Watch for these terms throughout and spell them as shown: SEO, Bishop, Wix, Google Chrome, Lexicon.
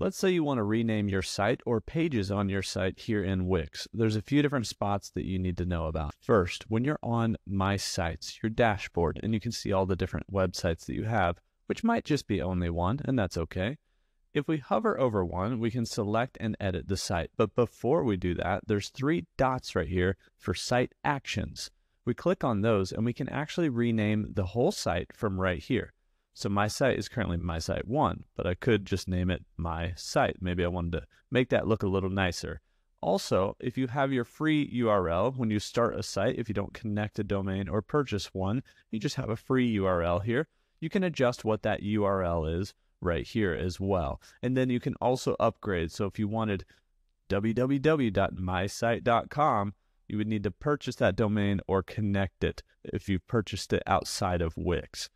Let's say you want to rename your site or pages on your site here in Wix. There's a few different spots that you need to know about. First, when you're on My Sites, your dashboard, and you can see all the different websites that you have, which might just be only one, and that's okay. If we hover over one, we can select and edit the site. But before we do that, there's three dots right here for site actions. We click on those and we can actually rename the whole site from right here. So my site is currently My Site 1, but I could just name it My Site. Maybe I wanted to make that look a little nicer. Also, if you have your free URL, when you start a site, if you don't connect a domain or purchase one, you just have a free URL here. You can adjust what that URL is right here as well. And then you can also upgrade. So if you wanted www.mysite.com, you would need to purchase that domain or connect it if you purchased it outside of Wix.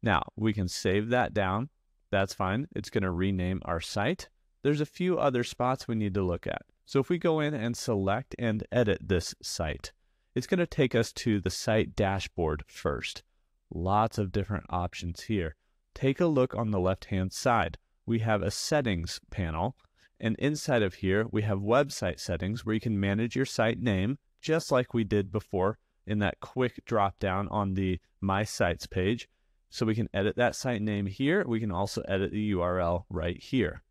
Now, we can save that down. That's fine. It's going to rename our site. There's a few other spots we need to look at. So if we go in and select and edit this site, it's going to take us to the site dashboard first. Lots of different options here. Take a look on the left-hand side. We have a settings panel, and inside of here, we have website settings where you can manage your site name, just like we did before in that quick drop-down on the My Sites page. So we can edit that site name here. We can also edit the URL right here.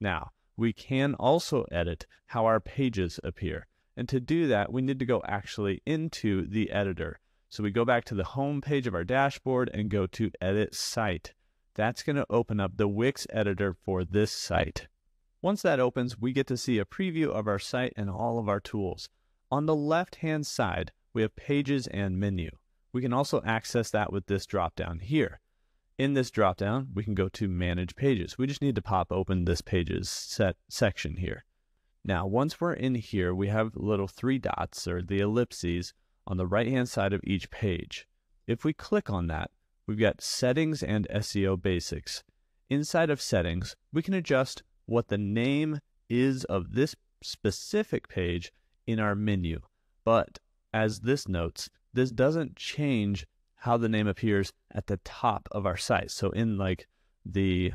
Now, we can also edit how our pages appear. And to do that, we need to go actually into the editor. So we go back to the home page of our dashboard and go to Edit Site. That's going to open up the Wix editor for this site. Once that opens, we get to see a preview of our site and all of our tools. On the left-hand side, we have Pages and Menu. We can also access that with this dropdown here. In this dropdown, we can go to Manage Pages. We just need to pop open this Pages section here. Now, once we're in here, we have little three dots or the ellipses on the right-hand side of each page. If we click on that, we've got Settings and SEO Basics. Inside of Settings, we can adjust what the name is of this specific page in our menu. But as this notes, this doesn't change how the name appears at the top of our site. So in like the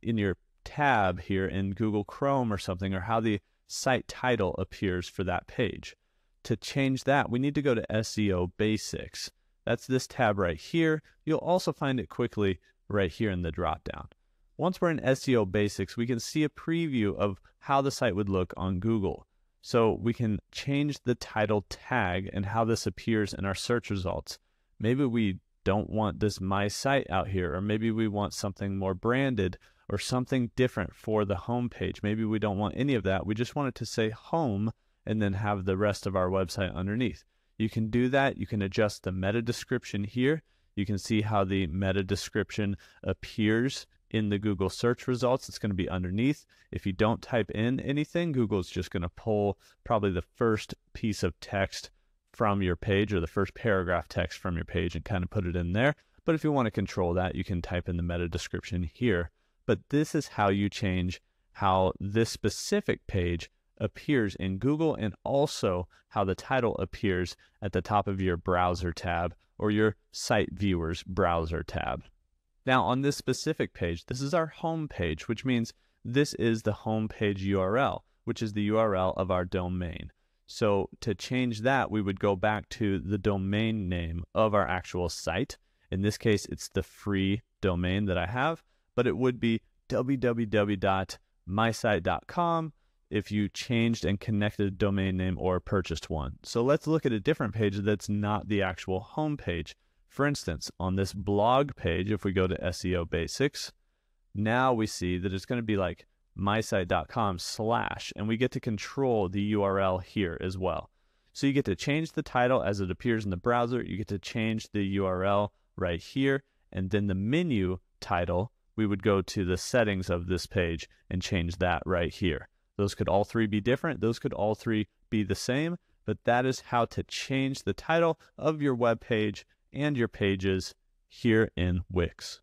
in your tab here in Google Chrome or something, or how the site title appears for that page. To change that, we need to go to SEO Basics. That's this tab right here. You'll also find it quickly right here in the dropdown. Once we're in SEO Basics, we can see a preview of how the site would look on Google. So we can change the title tag and how this appears in our search results. Maybe we don't want this My Site out here, or maybe we want something more branded or something different for the home page. Maybe we don't want any of that. We just want it to say home and then have the rest of our website underneath. You can do that. You can adjust the meta description here. You can see how the meta description appears in the Google search results. It's going to be underneath. If you don't type in anything, Google's just going to pull probably the first piece of text from your page or the first paragraph text from your page and kind of put it in there. But if you want to control that, you can type in the meta description here. But this is how you change how this specific page appears in Google and also how the title appears at the top of your browser tab or your site viewer's browser tab. Now on this specific page, this is our home page, which means this is the home page URL, which is the URL of our domain. So to change that, we would go back to the domain name of our actual site. In this case, it's the free domain that I have, but it would be www.mysite.com if you changed and connected a domain name or purchased one. So let's look at a different page that's not the actual home page. For instance, on this blog page, if we go to SEO Basics, now we see that it's going to be like mysite.com/, and we get to control the URL here as well. So you get to change the title as it appears in the browser. You get to change the URL right here. And then the menu title, we would go to the settings of this page and change that right here. Those could all three be different. Those could all three be the same. But that is how to change the title of your web page and your pages here in Wix.